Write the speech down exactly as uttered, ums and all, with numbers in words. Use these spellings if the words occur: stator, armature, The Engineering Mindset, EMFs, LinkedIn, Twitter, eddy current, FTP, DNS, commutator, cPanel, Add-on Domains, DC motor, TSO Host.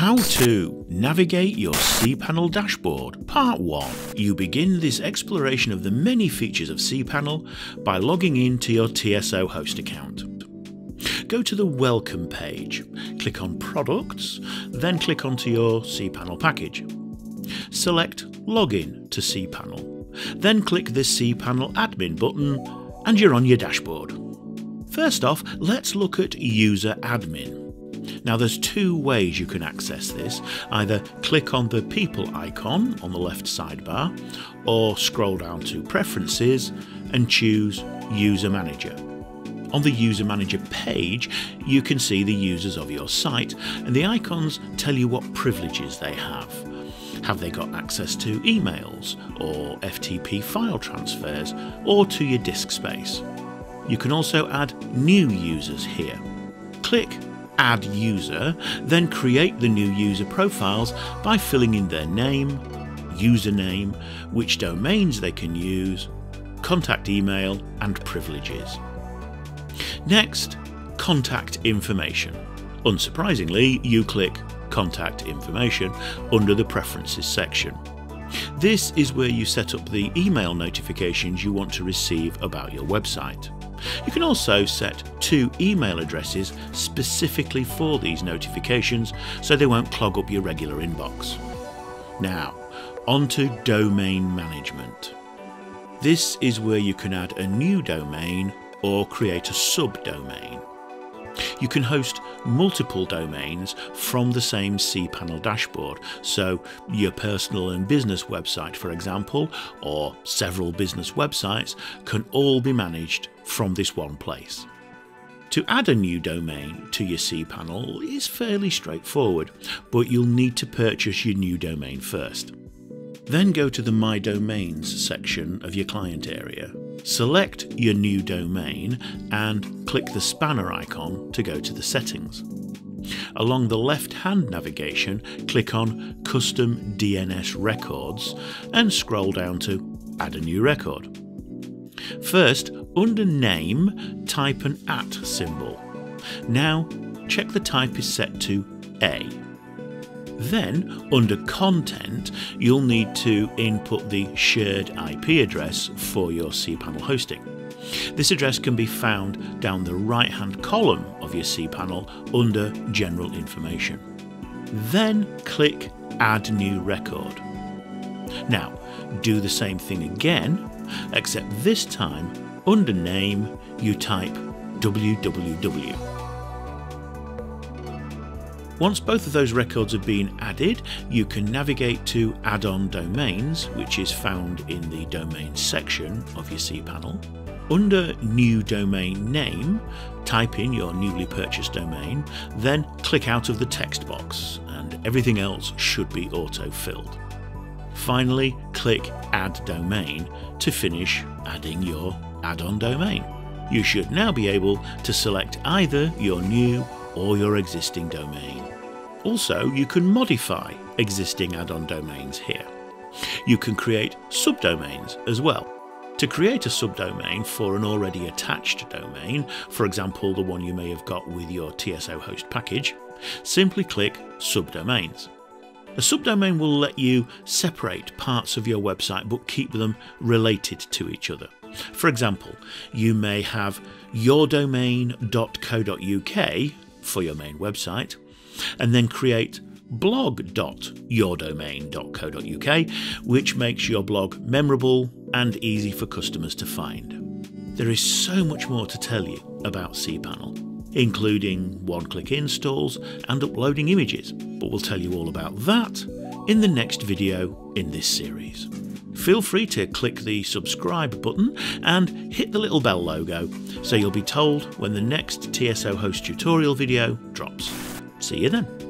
How to navigate your cPanel dashboard. Part one. You begin this exploration of the many features of cPanel by logging in to your T S O host account. Go to the Welcome page, click on Products, then click onto your cPanel package. Select Login to cPanel, then click the cPanel Admin button and you're on your dashboard. First off, let's look at User Admin. Now there's two ways you can access this. Either click on the People icon on the left sidebar or scroll down to Preferences and choose User Manager. On the User Manager page you can see the users of your site and the icons tell you what privileges they have. Have they got access to emails or F T P file transfers or to your disk space? You can also add new users here. Click Add User, then create the new user profiles by filling in their name, username, which domains they can use, contact email and privileges. Next, contact information. Unsurprisingly, you click Contact Information under the Preferences section. This is where you set up the email notifications you want to receive about your website. You can also set two email addresses specifically for these notifications so they won't clog up your regular inbox. Now, on to domain management. This is where you can add a new domain or create a subdomain. You can host multiple domains from the same cPanel dashboard, so your personal and business website, for example, or several business websites can all be managed from this one place. To add a new domain to your cPanel is fairly straightforward, but you'll need to purchase your new domain first. Then go to the My Domains section of your client area. Select your new domain and click the spanner icon to go to the settings. Along the left-hand navigation, click on Custom D N S Records and scroll down to Add a New Record. First, under Name, type an at symbol. Now, check the type is set to A. Then, under Content, you'll need to input the shared I P address for your cPanel hosting. This address can be found down the right-hand column of your cPanel under General Information. Then click Add New Record. Now, do the same thing again, except this time, under Name, you type W W W. Once both of those records have been added, you can navigate to Add-on Domains, which is found in the Domains section of your cPanel. Under New Domain Name, type in your newly purchased domain, then click out of the text box, and everything else should be auto-filled. Finally, click Add Domain to finish adding your add-on domain. You should now be able to select either your new or your existing domain. Also, you can modify existing add-on domains here. You can create subdomains as well. To create a subdomain for an already attached domain, for example the one you may have got with your T S O host package, simply click Subdomains. A subdomain will let you separate parts of your website but keep them related to each other. For example, you may have your domain dot co dot U K for your main website, and then create blog dot your domain dot co dot U K, which makes your blog memorable and easy for customers to find. There is so much more to tell you about cPanel, including one-click installs and uploading images, but we'll tell you all about that in the next video in this series. Feel free to click the subscribe button and hit the little bell logo so you'll be told when the next T S O Host tutorial video drops. See you then.